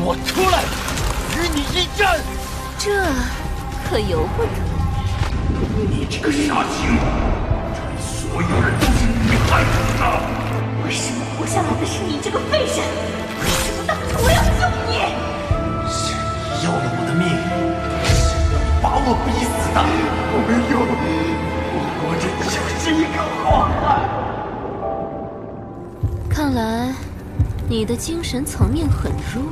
我出来与你一战。这可由不得你这个杀精，对所有人都是你害死的。为什么活下来的是你这个废人？为什么当初我要救你？是你要了我的命，是你把我逼死的。我没有，我活着就是一个祸害。看来。 你的精神层面很弱。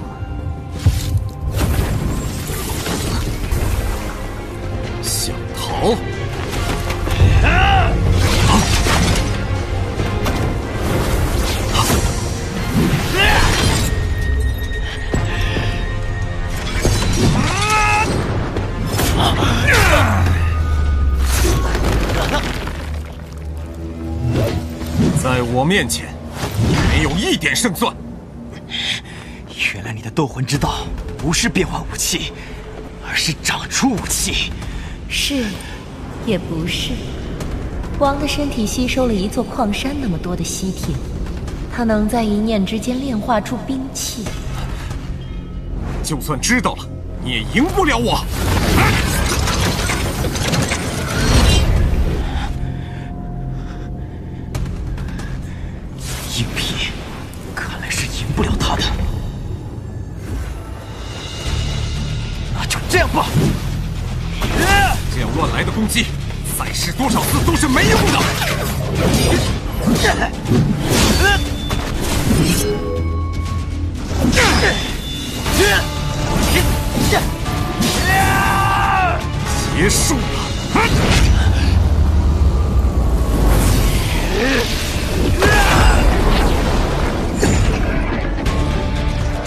想逃？在我面前，没有一点胜算。 原来你的斗魂之道不是变换武器，而是长出武器。是，也不是。王的身体吸收了一座矿山那么多的吸铁，他能在一念之间炼化出兵器。就算知道了，你也赢不了我。硬皮，看来是赢不了他的。 这样吧，这样乱来的攻击，再试多少次都是没用的。结束了。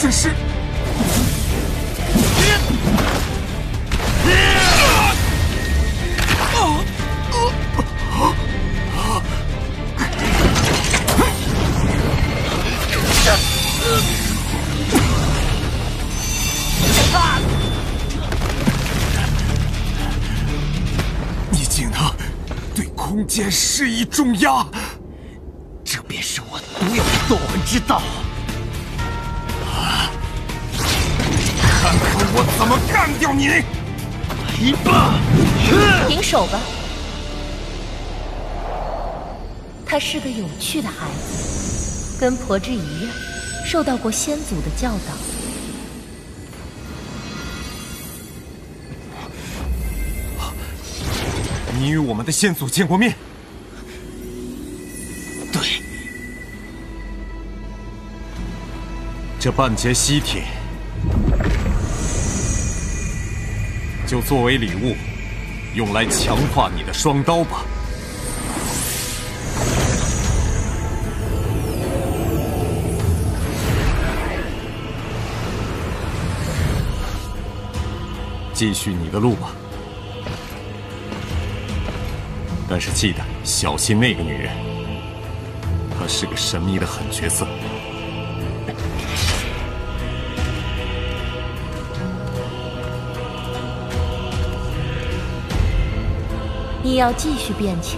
这是。 空间是一重压，这便是我独有的斗魂之道。啊！看看我怎么干掉你！来吧，停手吧。他是个有趣的孩子，跟婆之一样，受到过先祖的教导。啊，你与我们的先祖见过面？对，这半截吸铁就作为礼物，用来强化你的双刀吧。继续你的路吧。 但是记得小心那个女人，她是个神秘的狠角色。你要继续变强，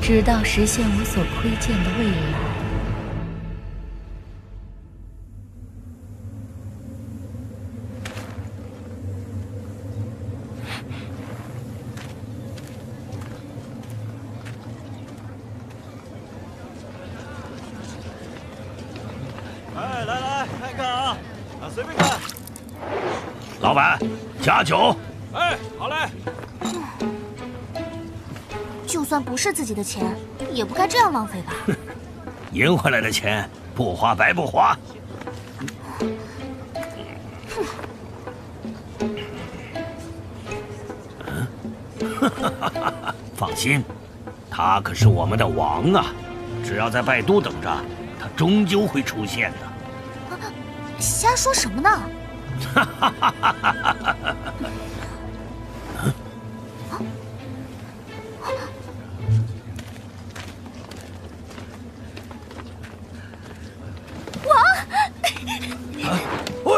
直到实现我所窥见的未来。 老板，加酒。哎，好嘞。就算不是自己的钱，也不该这样浪费吧。赢回来的钱不花白不花。放心，他可是我们的王啊！只要在拜都等着，他终究会出现的。瞎说什么呢？ 哈哈哈哈哈！王，喂，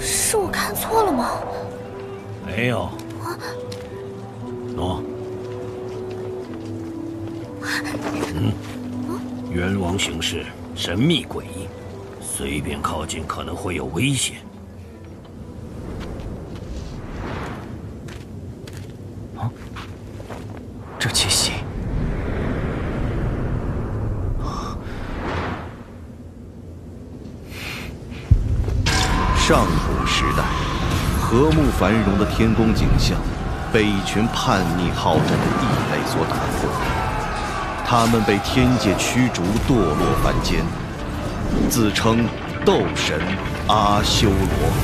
是我看错了吗？没有，喏。元王行事神秘诡异，随便靠近可能会有危险。啊！这气息，上古时代，和睦繁荣的天宫景象，被一群叛逆好战的异类所打破。 他们被天界驱逐，堕落凡间，自称斗神阿修罗。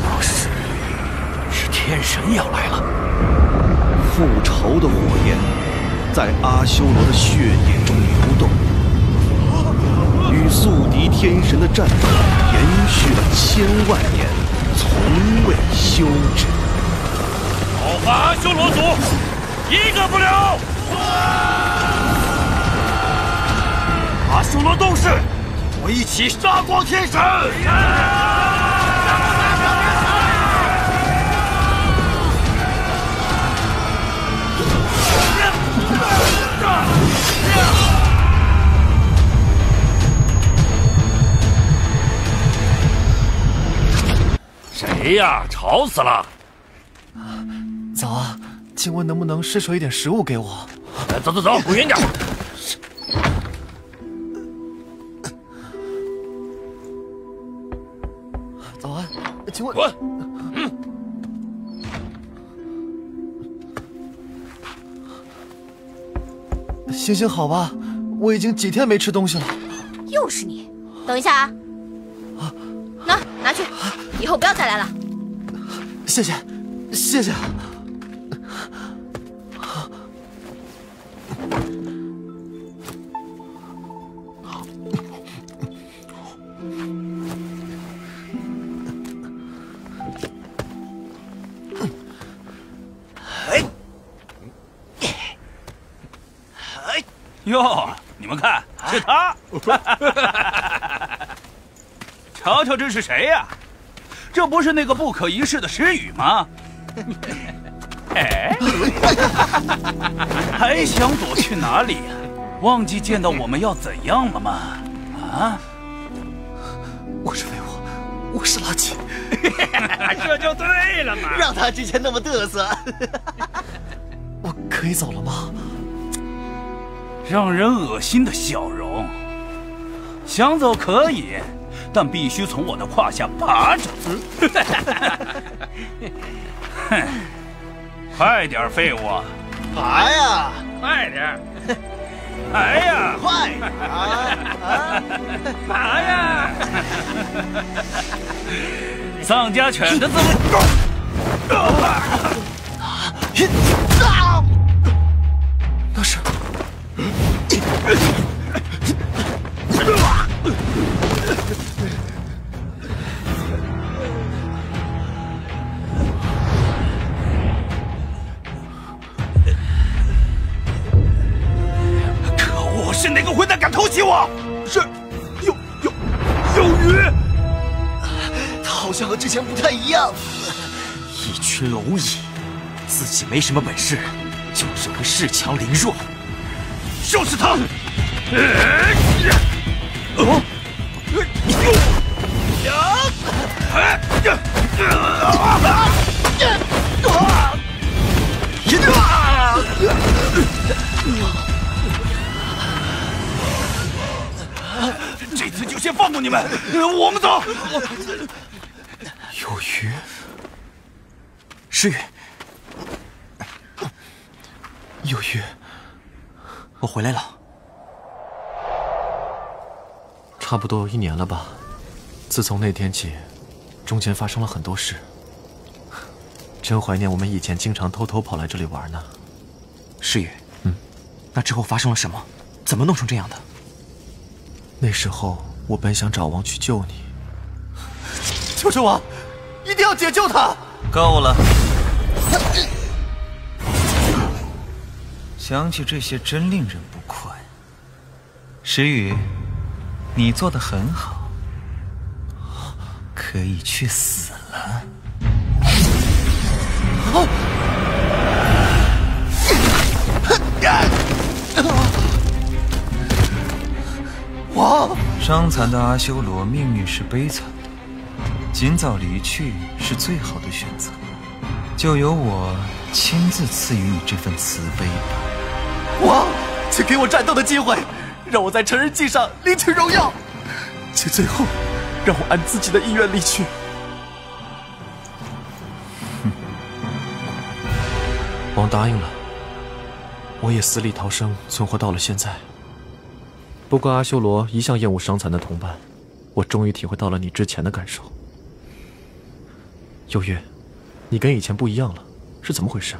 不是，是天神要来了。复仇的火焰在阿修罗的血液中流动，与宿敌天神的战斗延续了1000万年，从未休止。 把阿修罗族一个不留！阿修罗斗士，我一起杀光天神！谁呀？吵死了！ 早啊，请问能不能施舍一点食物给我？走走走，滚远点！早安，请问。滚！嗯、行行好吧，我已经几天没吃东西了。又是你，等一下啊！啊，拿去，以后不要再来了。谢谢，谢谢。 哟，你们看，是他！瞧瞧这是谁呀、啊？这不是那个不可一世的石宇吗？哎，还想躲去哪里呀、啊？忘记见到我们要怎样了吗？啊！我是废物，我是垃圾，这就对了嘛！让他之前那么嘚瑟。我可以走了吗？ 让人恶心的笑容，想走可以，但必须从我的胯下爬着。哼，快点，废物！爬呀！快点！来呀！快！爬呀！丧家犬的滋味。那是。 可恶！是哪个混蛋敢偷袭我？是，有鱼。他好像和之前不太一样。一群蝼蚁，自己没什么本事，就是个恃强凌弱。 就是他！哦，这次就先放过你们，我们走。有鱼，诗雨，有鱼。 我回来了，差不多有1年了吧。自从那天起，中间发生了很多事。真怀念我们以前经常偷偷跑来这里玩呢。诗雨，嗯，那之后发生了什么？怎么弄成这样的？那时候我本想找王去救你，救救我，一定要解救他！够了。想起这些真令人不快。石宇，你做得很好，可以去死了。啊！我伤残的阿修罗命运是悲惨的，尽早离去是最好的选择。就由我亲自赐予你这份慈悲吧。我，请给我战斗的机会，让我在成人祭上领取荣耀。且最后，让我按自己的意愿离去。 王答应了，我也死里逃生，存活到了现在。不过阿修罗一向厌恶伤残的同伴，我终于体会到了你之前的感受。幽月，你跟以前不一样了，是怎么回事？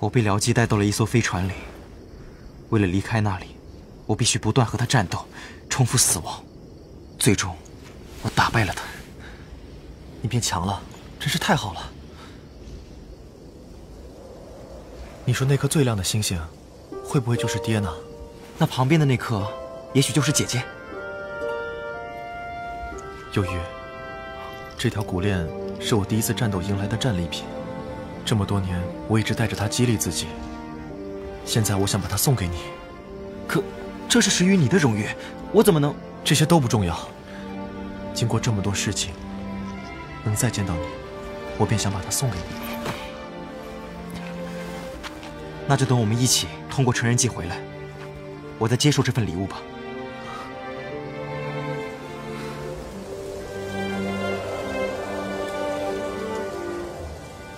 我被僚机带到了一艘飞船里，为了离开那里，我必须不断和他战斗，重复死亡。最终，我打败了他。你变强了，真是太好了。 你说那颗最亮的星星，会不会就是爹呢？那旁边的那颗，也许就是姐姐。幽月，这条骨链是我第一次战斗迎来的战利品，这么多年我一直带着它激励自己。现在我想把它送给你，可这是属于你的荣誉，我怎么能……这些都不重要。经过这么多事情，能再见到你，我便想把它送给你。 那就等我们一起通过成人祭回来，我再接受这份礼物吧。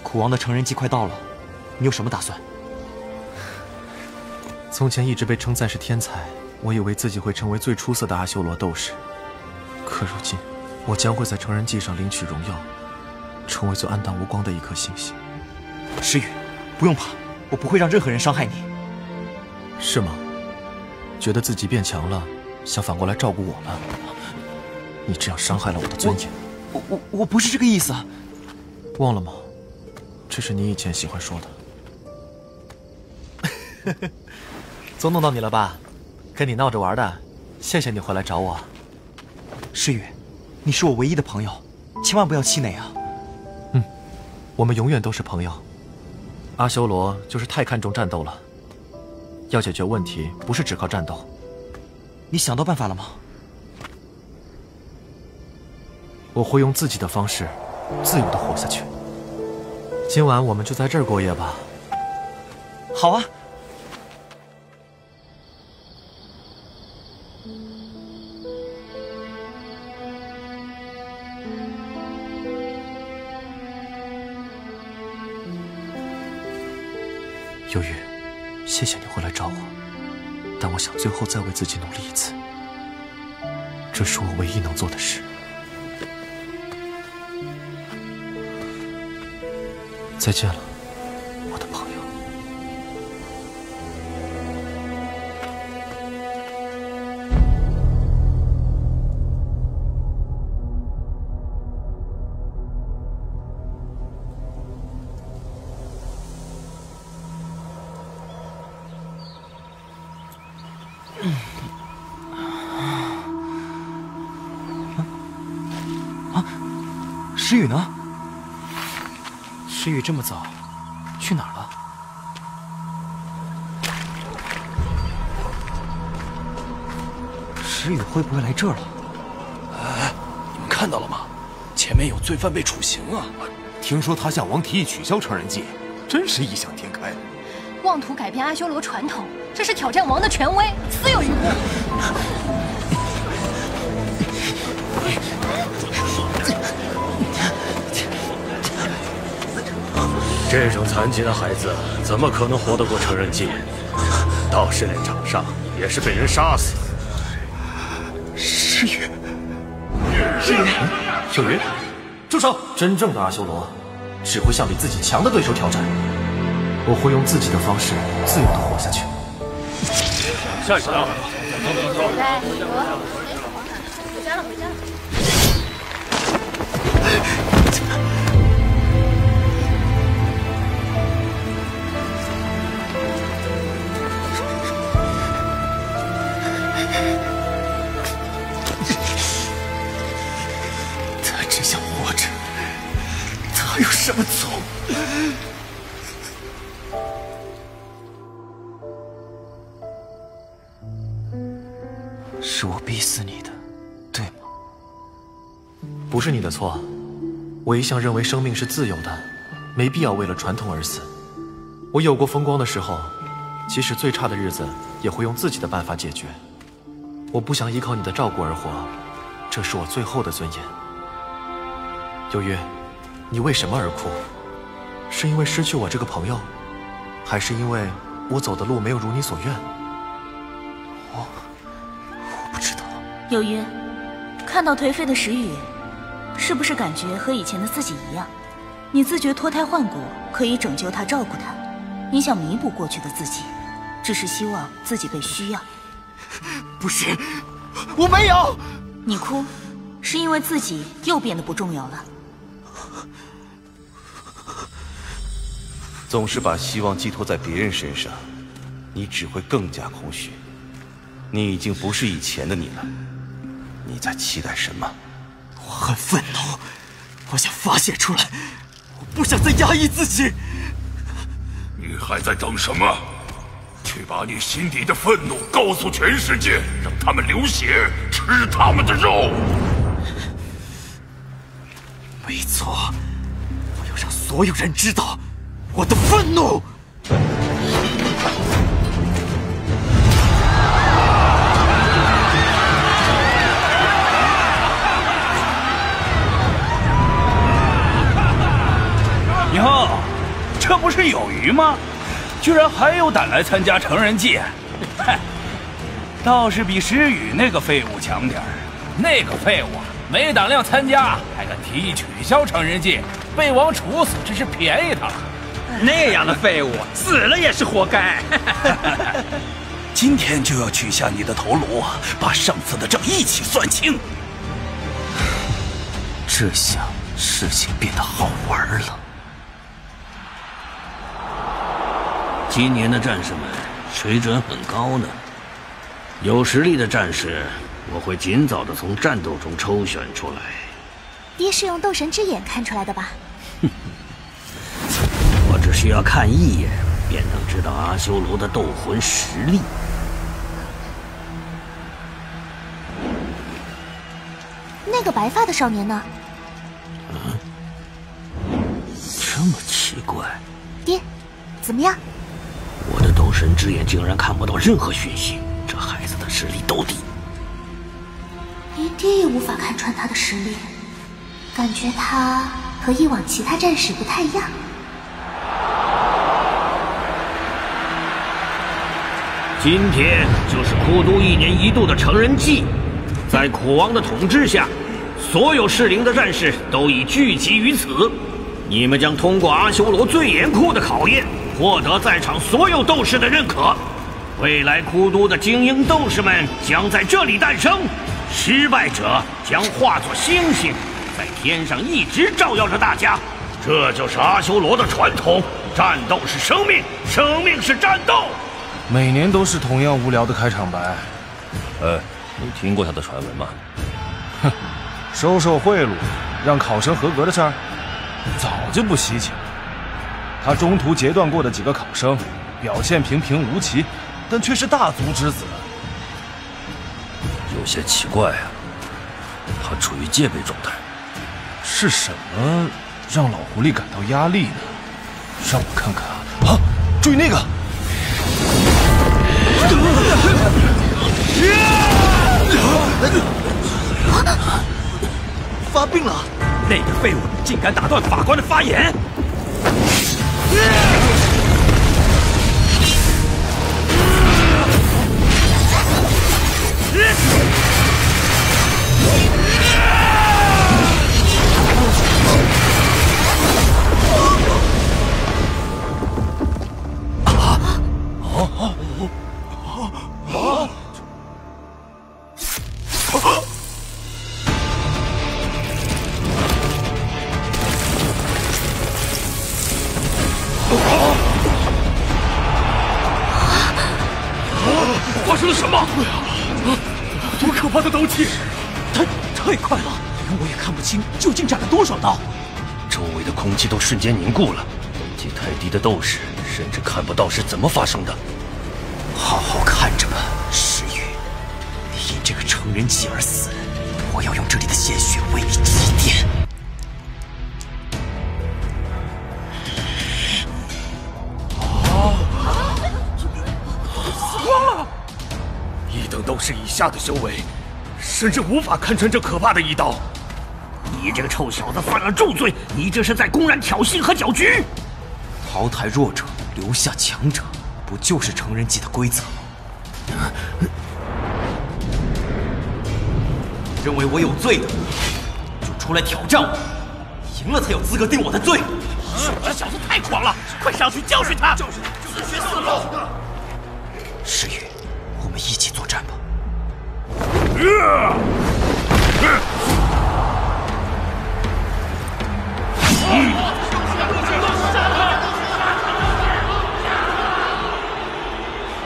苦王的成人祭快到了，你有什么打算？从前一直被称赞是天才，我以为自己会成为最出色的阿修罗斗士，可如今，我将会在成人祭上领取荣耀，成为最黯淡无光的一颗星星。石宇，不用怕。 我不会让任何人伤害你，是吗？觉得自己变强了，想反过来照顾我了？你这样伤害了我的尊严。我不是这个意思。忘了吗？这是你以前喜欢说的。总弄到你了吧？跟你闹着玩的，谢谢你回来找我。诗雨，你是我唯一的朋友，千万不要气馁啊。嗯，我们永远都是朋友。 阿修罗就是太看重战斗了，要解决问题不是只靠战斗。你想到办法了吗？我会用自己的方式，自由地活下去。今晚我们就在这儿过夜吧。好啊。幽月，谢谢你回来找我，但我想最后再为自己努力一次，这是我唯一能做的事。再见了，我的朋友。诗雨呢？诗雨这么早，去哪儿了？诗雨会不会来这儿了？哎，你们看到了吗？前面有罪犯被处刑啊！听说他向王提议取消成人祭，真是异想天开。妄图改变阿修罗传统，这是挑战王的权威，死有余辜。 这种残疾的孩子怎么可能活得过成人祭？到试炼场上也是被人杀死。诗雨，小鱼，住手！真正的阿修罗只会向比自己强的对手挑战。我会用自己的方式自由地活下去。下一场，来，回家了，回家了。 还有什么错？死你的，对吗？不是你的错，我一向认为生命是自由的，没必要为了传统而死。我有过风光的时候，即使最差的日子也会用自己的办法解决。我不想依靠你的照顾而活，这是我最后的尊严。有约，你为什么而哭？是因为失去我这个朋友，还是因为我走的路没有如你所愿？我不知道。有约，看到颓废的石宇，是不是感觉和以前的自己一样？你自觉脱胎换骨，可以拯救他、照顾他，你想弥补过去的自己，只是希望自己被需要。不是，我没有。你哭，是因为自己又变得不重要了。总是把希望寄托在别人身上，你只会更加空虚。你已经不是以前的你了，你在期待什么？我很愤怒，我想发泄出来，我不想再压抑自己。你还在等什么？去把你心底的愤怒告诉全世界，让他们流血，吃他们的肉。没错，我要让所有人知道我的愤怒。哟，这不是有余吗？居然还有胆来参加成人祭，倒是比石宇那个废物强点儿。那个废物没胆量参加，还敢提议取消成人祭，被王处死，真是便宜他了。那样的废物死了也是活该。今天就要取下你的头颅，把上次的账一起算清。这下事情变得好玩了。今年的战士们水准很高呢，有实力的战士我会尽早的从战斗中抽选出来。爹是用斗神之眼看出来的吧？我只需要看一眼便能知道阿修罗的斗魂实力。那个白发的少年呢？啊，这么奇怪。爹，怎么样？我的斗神之眼竟然看不到任何讯息，这孩子的实力到底……连爹也无法看穿他的实力，感觉他和以往其他战士不太一样。今天就是古都一年一度的成人祭，在苦王的统治下，所有适龄的战士都已聚集于此，你们将通过阿修罗最严酷的考验。获得在场所有斗士的认可，未来古都的精英斗士们将在这里诞生。失败者将化作星星，在天上一直照耀着大家。这就是阿修罗的传统，战斗是生命，生命是战斗。每年都是同样无聊的开场白。你听过他的传闻吗？哼，收贿赂，让考生合格的事儿，早就不稀奇了。他中途截断过的几个考生，表现平平无奇，但却是大族之子。有些奇怪啊，他处于戒备状态。是什么让老狐狸感到压力呢？让我看看啊！啊，注意那个！发病了！那个废物竟敢打断法官的发言！究竟斩了多少刀？周围的空气都瞬间凝固了，等级太低的斗士甚至看不到是怎么发生的。好好看着吧，石宇，你一定这个成人妻而死，我要用这里的鲜血为你祭奠。 斗士以下的修为，甚至无法看穿这可怕的一刀。你这个臭小子犯了重罪，你这是在公然挑衅和搅局。淘汰弱者，留下强者，不就是成人级的规则吗？认为我有罪的，就出来挑战我，赢了才有资格定我的罪。这小子太狂了，快上去教训他！教训，自寻死路。石宇。 我们一起作战吧！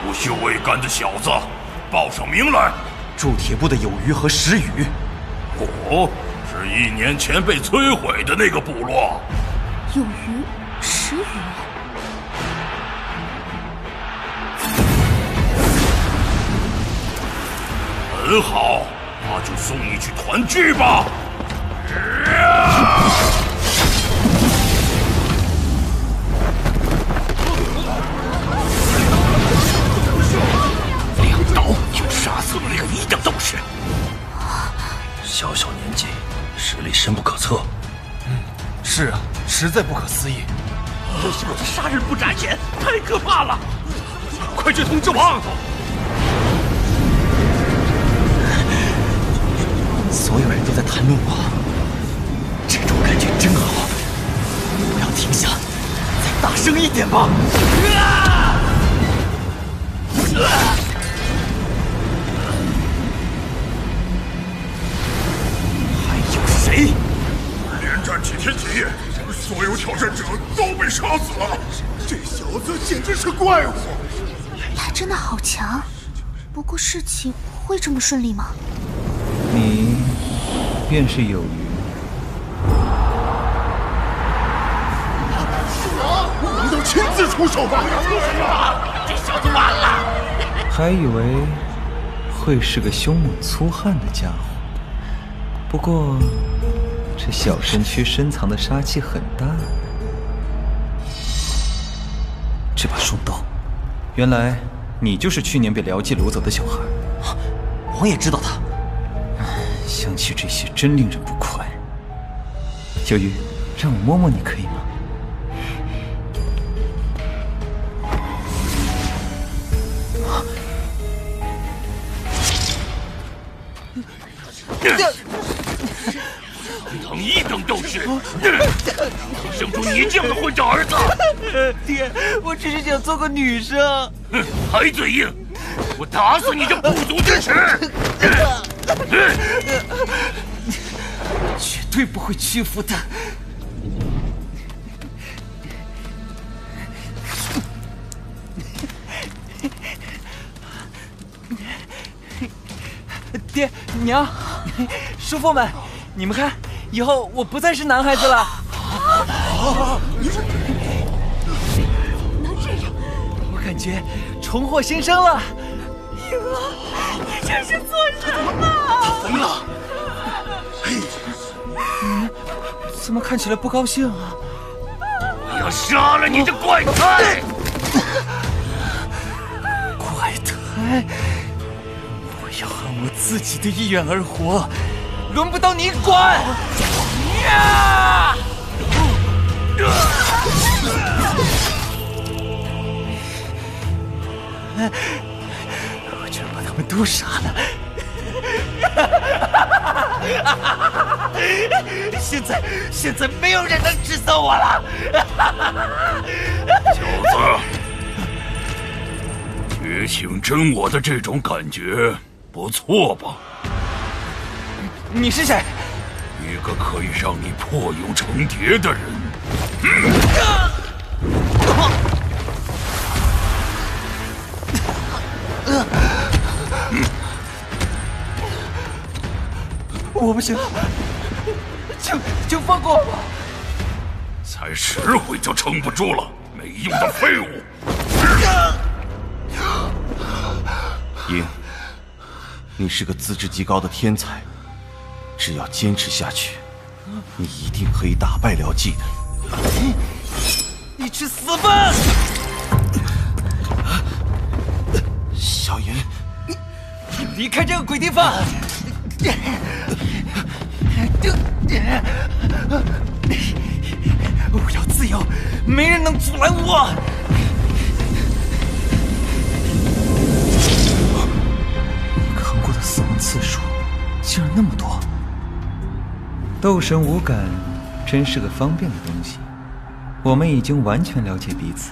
不修未干的小子，报上名来！铸铁部的有余和石宇，哦，是1年前被摧毁的那个部落。有余，石宇。 很好，那就送你去团聚吧。2刀就杀死了那个1等斗士，小小年纪，实力深不可测。嗯，是啊，实在不可思议。这小子杀人不眨眼，太可怕了！快去通知王！ 所有人都在谈论我，这种感觉真好。不要停下，再大声一点吧！还有谁？连战几天几夜，所有挑战者都被杀死了。这小子简直是怪物！他真的好强。不过事情会这么顺利吗？ 你便是有余。我们要亲自出手吧！这小子完了！还以为会是个凶猛粗悍的家伙，不过这小身躯深藏的杀气很大。这把双刀，原来你就是去年被辽记掳走的小孩。我也知道他。 想起这些，真令人不快。小鱼，让我摸摸你，可以吗？堂堂1等斗士，生出你这样的混账儿子！爹，我只是想做个女生。哼，还嘴硬！我打死你这不足之耻！ 我绝对不会屈服的。爹娘，叔父们，你们看，以后我不再是男孩子了。能这样？我感觉重获新生了。 你这是做什么？他疯了！嗯，怎么看起来不高兴啊？我要杀了你这怪胎！怪胎！我要按我自己的意愿而活，轮不到你管！呀！我们都杀了，现在没有人能指责我了。小子，觉醒真我的这种感觉不错吧？你是谁？一个可以让你破蛹成蝶的人。我不行，请放过我！才10回就撑不住了，没用的废物！赢，你是个资质极高的天才，只要坚持下去，你一定可以打败辽纪的。你去死吧！小云，你离开这个鬼地方！ 我要自由，没人能阻拦我。你看过的死亡次数竟然那么多，斗神无感真是个方便的东西。我们已经完全了解彼此。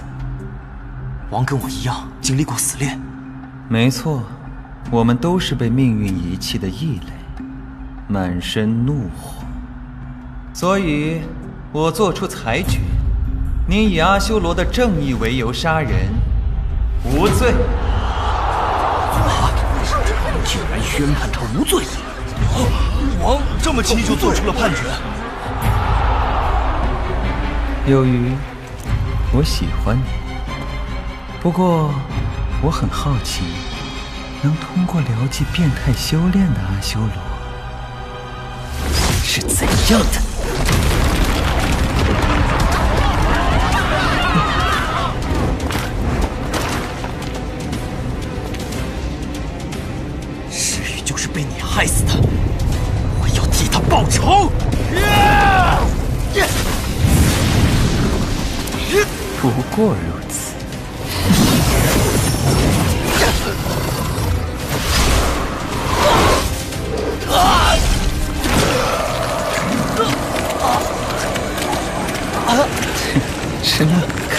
王跟我一样经历过死恋，没错，我们都是被命运遗弃的异类。 满身怒火，所以，我做出裁决：你以阿修罗的正义为由杀人，无罪。啊！竟然宣判他无罪！王这么轻易就做出了判决。有余，我喜欢你。不过，我很好奇，能通过疗技变态修炼的阿修罗。 是怎样的？石宇就是被你害死的，我要替他报仇！不过如此。真难看！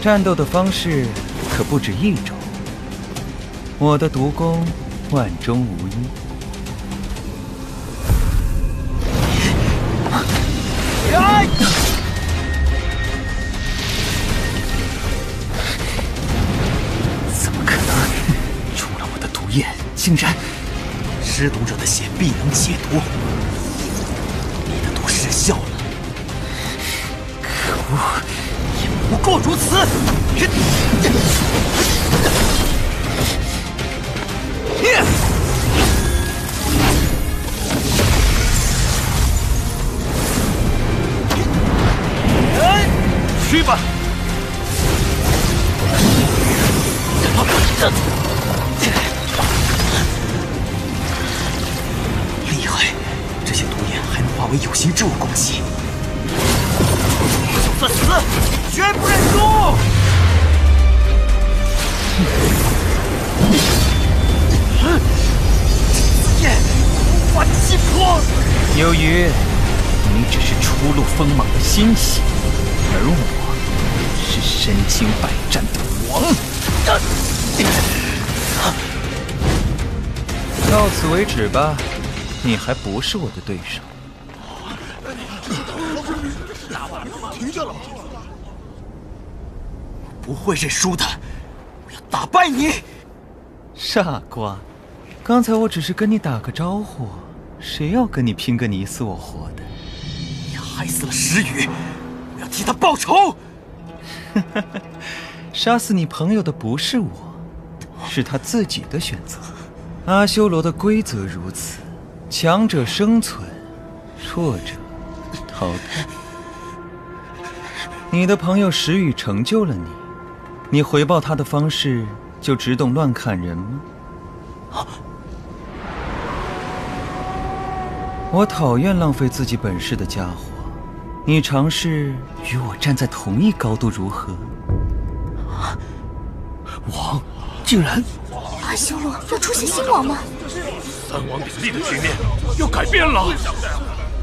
战斗的方式可不止一种。我的毒功万中无一。怎么可能？中了我的毒液，竟然！ 施毒者的血必能解毒，你的毒失效了。可恶，也不过如此。去吧。有形之物攻击，作死，绝不认输！剑无法击破。由于你只是初露锋芒的新血，而我是身经百战的王。到此为止吧，你还不是我的对手。 大王，停下了！我不会认输的，我要打败你！傻瓜，刚才我只是跟你打个招呼，谁要跟你拼个你死我活的？你害死了石宇，我要替他报仇！杀死你朋友的不是我，是他自己的选择。阿修罗的规则如此：强者生存，弱者。 淘汰。你的朋友石宇成就了你，你回报他的方式就只懂乱砍人吗？啊！我讨厌浪费自己本事的家伙，你尝试与我站在同一高度如何？啊！王，竟然！阿修罗要出现新王吗？三王鼎立的局面要改变了。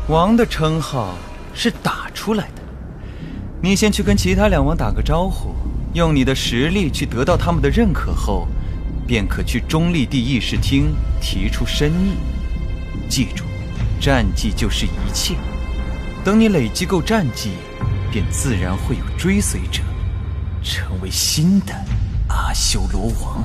王的称号是打出来的，你先去跟其他两王打个招呼，用你的实力去得到他们的认可后，便可去中立地议事厅提出申议。记住，战绩就是一切。等你累积够战绩，便自然会有追随者，成为新的阿修罗王。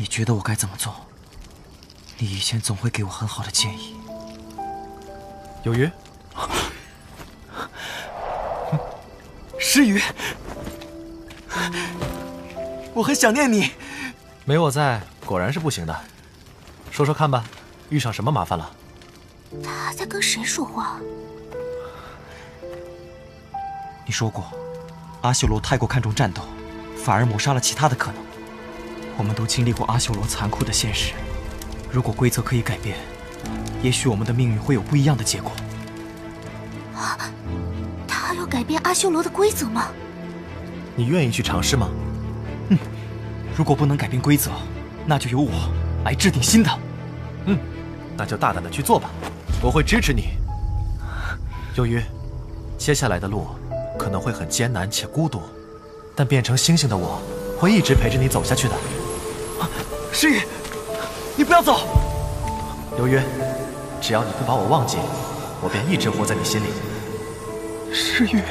你觉得我该怎么做？你以前总会给我很好的建议。有鱼，诗雨，我很想念你。没我在，果然是不行的。说说看吧，遇上什么麻烦了？他在跟谁说话？你说过，阿修罗太过看重战斗，反而抹杀了其他的可能。 我们都经历过阿修罗残酷的现实，如果规则可以改变，也许我们的命运会有不一样的结果。啊，他要改变阿修罗的规则吗？你愿意去尝试吗？嗯，如果不能改变规则，那就由我来制定新的。嗯，那就大胆的去做吧，我会支持你。由于接下来的路可能会很艰难且孤独，但变成星星的我会一直陪着你走下去的。 诗雨，你不要走。刘渊，只要你不把我忘记，我便一直活在你心里。诗雨，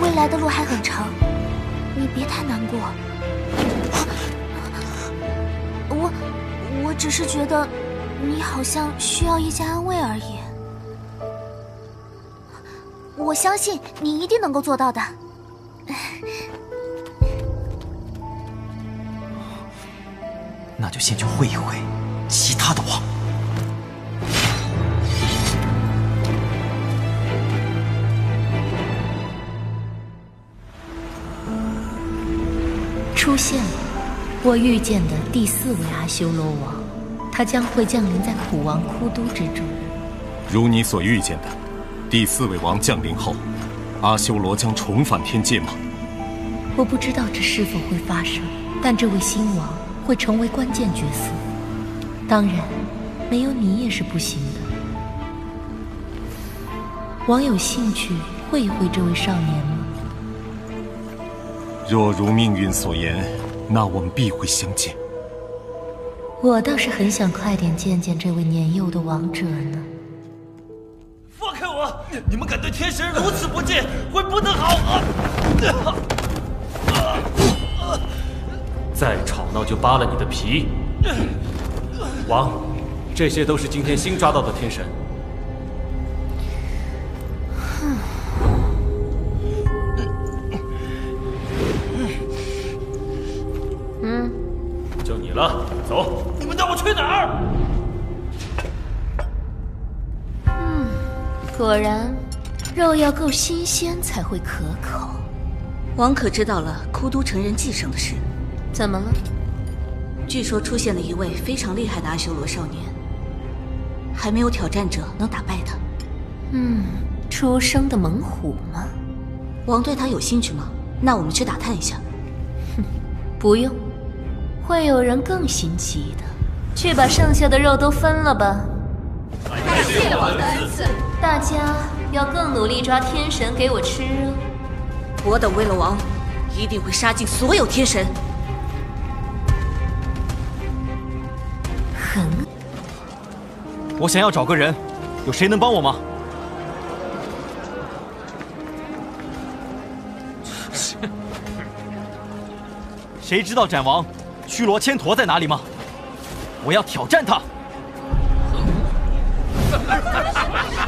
未来的路还很长，你别太难过。我只是觉得你好像需要一些安慰而已。 我相信你一定能够做到的。那就先去会一会，其他的我。 出现了，我遇见的第4位阿修罗王，他将会降临在苦王哭都之中。如你所预见的。 第4位王降临后，阿修罗将重返天界吗？我不知道这是否会发生，但这位新王会成为关键角色。当然，没有你也是不行的。王有兴趣会一会这位少年吗？若如命运所言，那我们必会相见。我倒是很想快点见见这位年幼的王者呢。 你们敢对天神如此不敬，会不得好！再吵闹就扒了你的皮！王，这些都是今天新抓到的天神。嗯，就你了，走！你们带我去哪儿？ 果然，肉要够新鲜才会可口。王可知道了哭都成人寄生的事？怎么了？据说出现了一位非常厉害的阿修罗少年，还没有挑战者能打败他。嗯，初生的猛虎吗？王对他有兴趣吗？那我们去打探一下。哼，不用，会有人更新奇的。去把剩下的肉都分了吧。感谢王的恩赐。 大家要更努力抓天神给我吃哦！我等为了王，一定会杀尽所有天神。很。我想要找个人，有谁能帮我吗？谁知道斩王屈罗千陀在哪里吗？我要挑战他！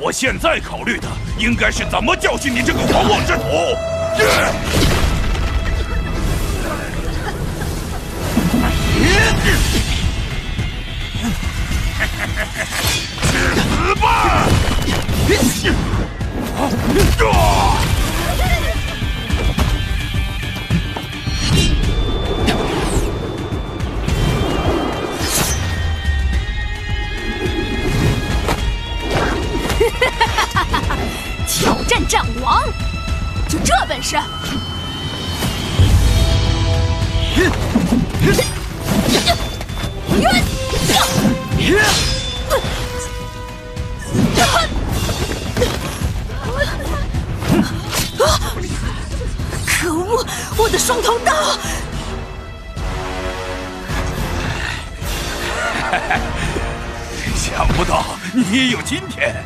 我现在考虑的应该是怎么教训你这个狂妄之徒。 死吧！挑战战王，就这本事！我的双头刀！想不到你也有今天，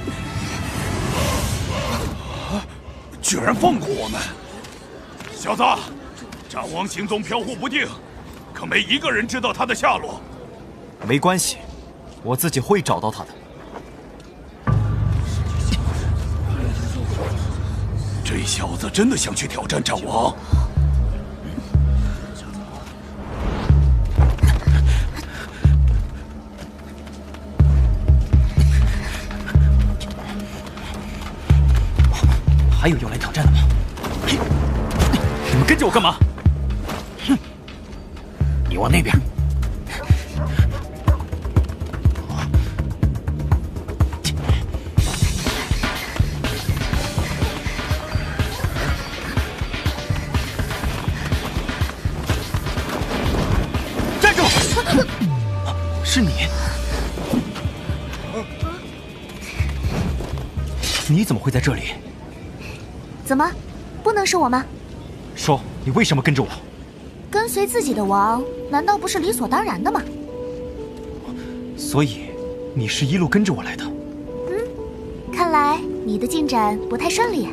居然放过我们！小子，战王行踪飘忽不定，可没一个人知道他的下落。没关系，我自己会找到他的。 这小子真的想去挑战战王？还有要来挑战的吗？你们跟着我干嘛？哼！你往那边。 是你？你怎么会在这里？怎么，不能是我吗？说，你为什么跟着我？跟随自己的王，难道不是理所当然的吗？所以，你是一路跟着我来的。嗯，看来你的进展不太顺利啊。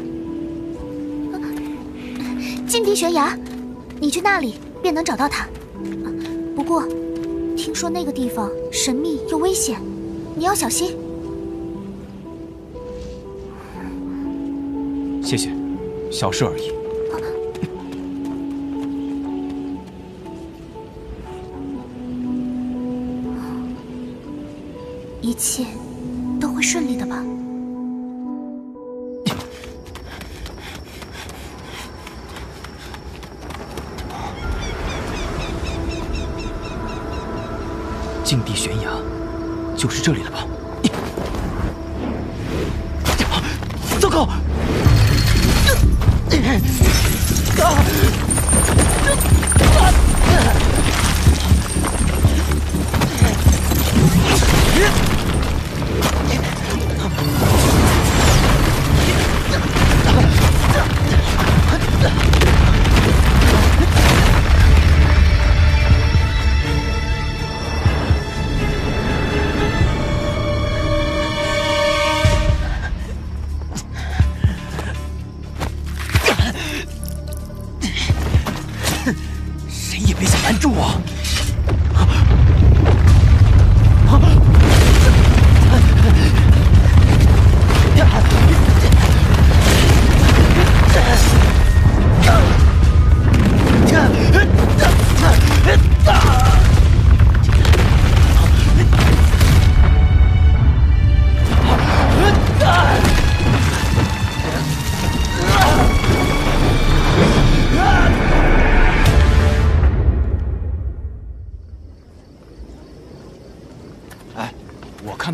劲敌悬崖，你去那里便能找到他。不过。 听说那个地方神秘又危险，你要小心。谢谢，小事而已。啊、一切都会顺利的吧？境地悬崖，就是这里了吧？糟糕！啊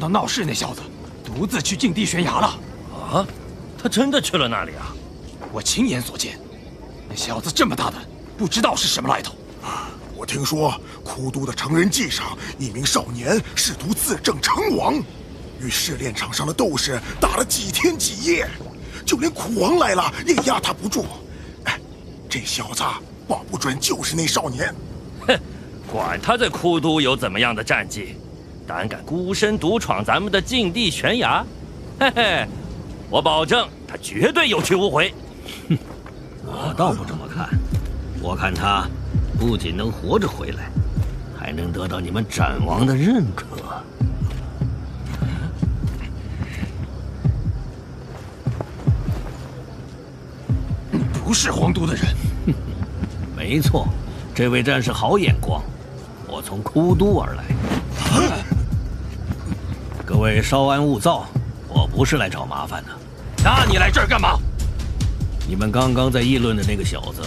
闹事那小子独自去境地悬崖了啊！他真的去了那里啊？我亲眼所见，那小子这么大胆，不知道是什么来头。我听说枯都的成人祭上，一名少年试图自证成王，与试炼场上的斗士打了几天几夜，就连苦王来了也压他不住。哎，这小子保不准就是那少年。哼，管他在枯都有怎么样的战绩。 胆敢孤身独闯咱们的境地悬崖，嘿嘿，我保证他绝对有去无回。哼，我倒不这么看，我看他不仅能活着回来，还能得到你们斩王的认可。你不是皇都的人。哼，没错，这位战士好眼光，我从枯都而来。 各位稍安勿躁，我不是来找麻烦的。那你来这儿干嘛？你们刚刚在议论的那个小子，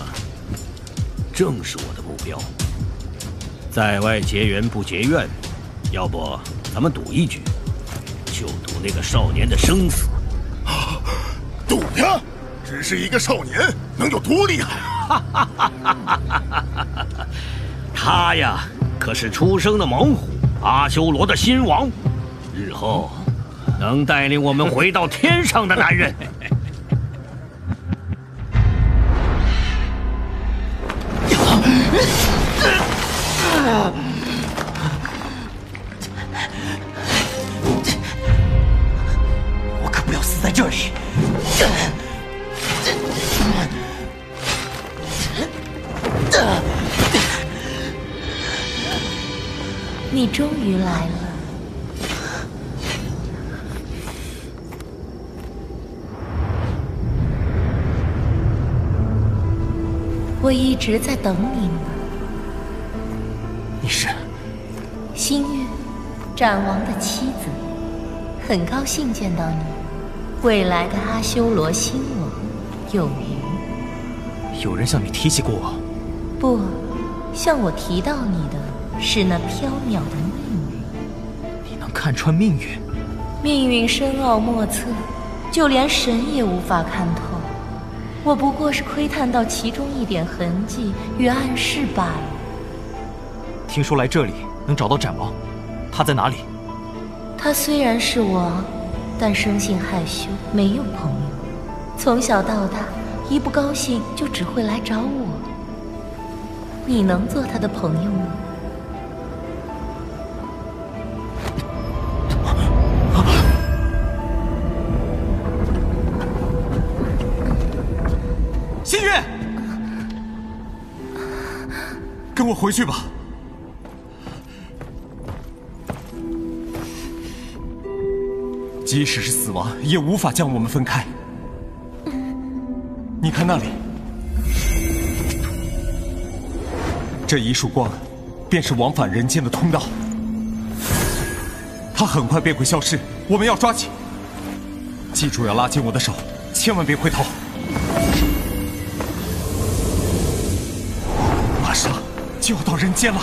正是我的目标。在外结缘不结怨，要不咱们赌一局，就赌那个少年的生死。啊、赌呀！只是一个少年，能有多厉害？哈哈哈哈哈哈！他呀，可是出生的猛虎，阿修罗的新王。 日后能带领我们回到天上的男人。我可不要死在这里！ 你终于来了。我一直在等你呢。你是？星月，斩王的妻子，很高兴见到你。未来的阿修罗星王有云。有人向你提起过我？不，向我提到你的。 是那缥缈的命运，你能看穿命运？命运深奥莫测，就连神也无法看透。我不过是窥探到其中一点痕迹与暗示罢了。听说来这里能找到斩王，他在哪里？他虽然是王，但生性害羞，没有朋友。从小到大，一不高兴就只会来找我。你能做他的朋友吗？ 跟我回去吧。即使是死亡，也无法将我们分开。你看那里，这一束光，便是往返人间的通道。它很快便会消失，我们要抓紧。记住要拉紧我的手，千万别回头。 就要到人间了，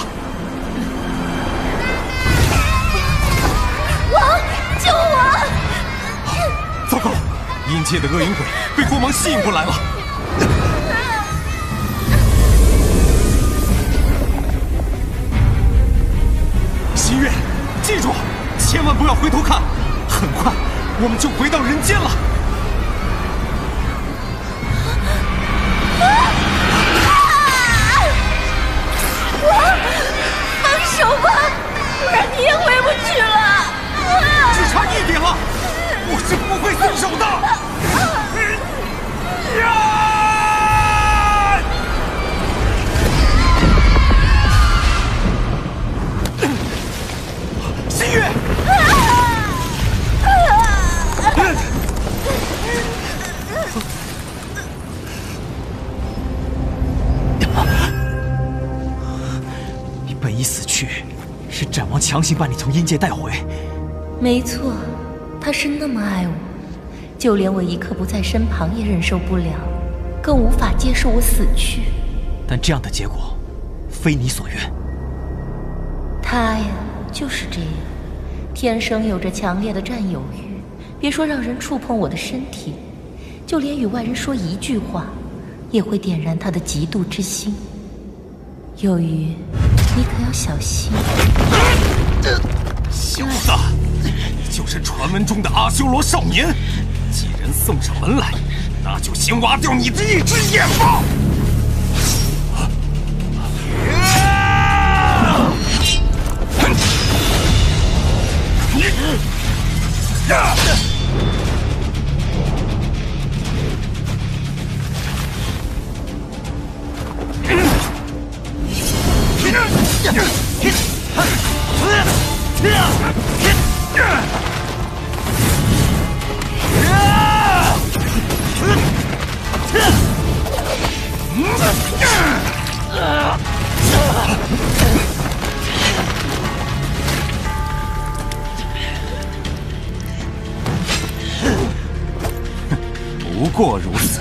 王，救我！糟糕，阴界的恶影鬼被光芒吸引过来了。心月，记住，千万不要回头看，很快我们就回到人间了。 手吧，不然你也回不去了。只差一点了，我是不会松手的。心月，你本已死去。 是斩王强行把你从阴界带回，没错，他是那么爱我，就连我一刻不在身旁也忍受不了，更无法接受我死去。但这样的结果，非你所愿。他呀，就是这样，天生有着强烈的占有欲，别说让人触碰我的身体，就连与外人说一句话，也会点燃他的嫉妒之心。有云。 你可要小心！小子，你就是传闻中的阿修罗少年。既然送上门来，那就先挖掉你的一只眼吧！不过如此。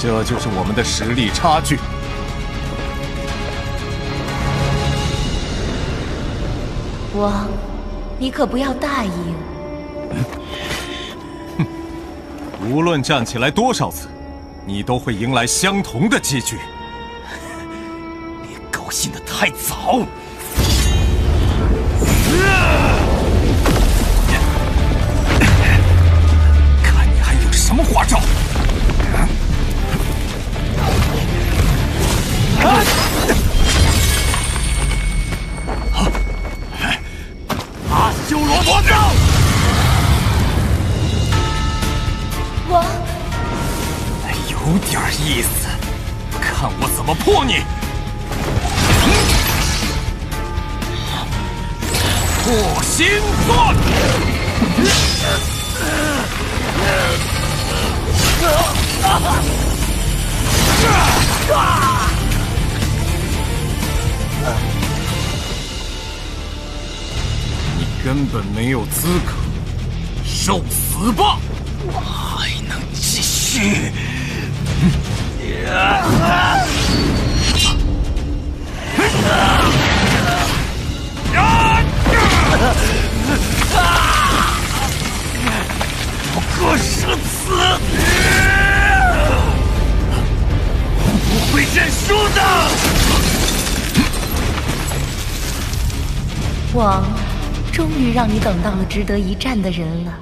这就是我们的实力差距。王，你可不要大意了。哼，无论站起来多少次，你都会迎来相同的结局。你高兴得太早。 什么花招？阿修罗魔咒！我有点意思，看我怎么破你！破心断！ 你根本没有资格，受死吧！我还能继续。不过是此。 不会认输的，王，终于让你等到了值得一战的人了。